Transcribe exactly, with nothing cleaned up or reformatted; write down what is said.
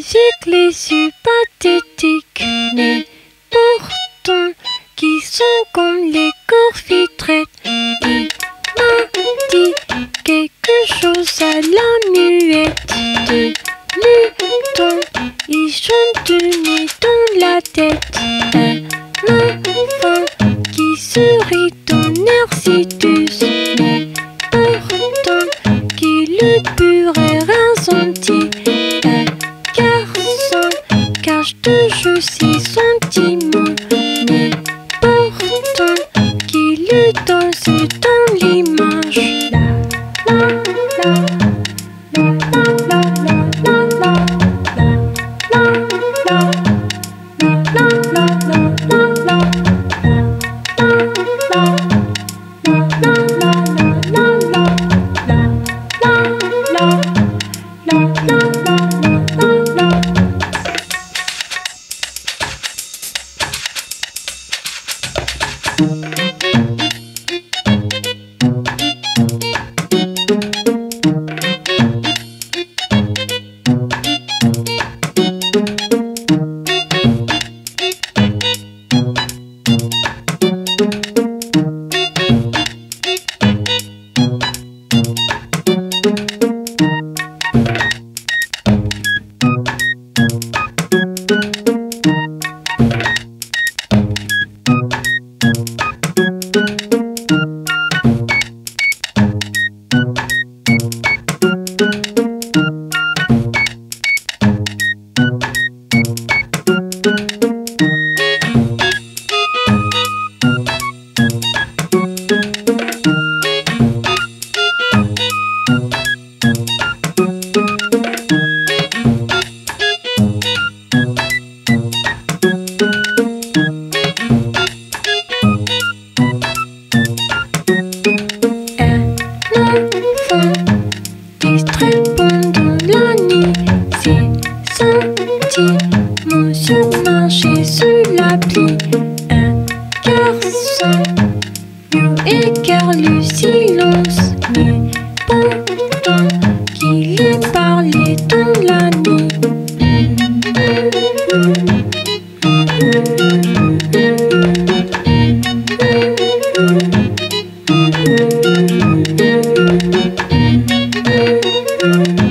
tragiques, les yeux pathétiques, mais pourtant qui sont comme les corps-fitrettes. Il m'a dit quelque chose à la muette, de mouton, il chante du nez dans la tête. Un enfant qui sourit dans Narcissus, mais pourtant qui le pur est ressenti. Un garçon cache toujours ses sentiments, mais pourtant qui le danse dans l'image. La, la, la, la, la, la. Thank you.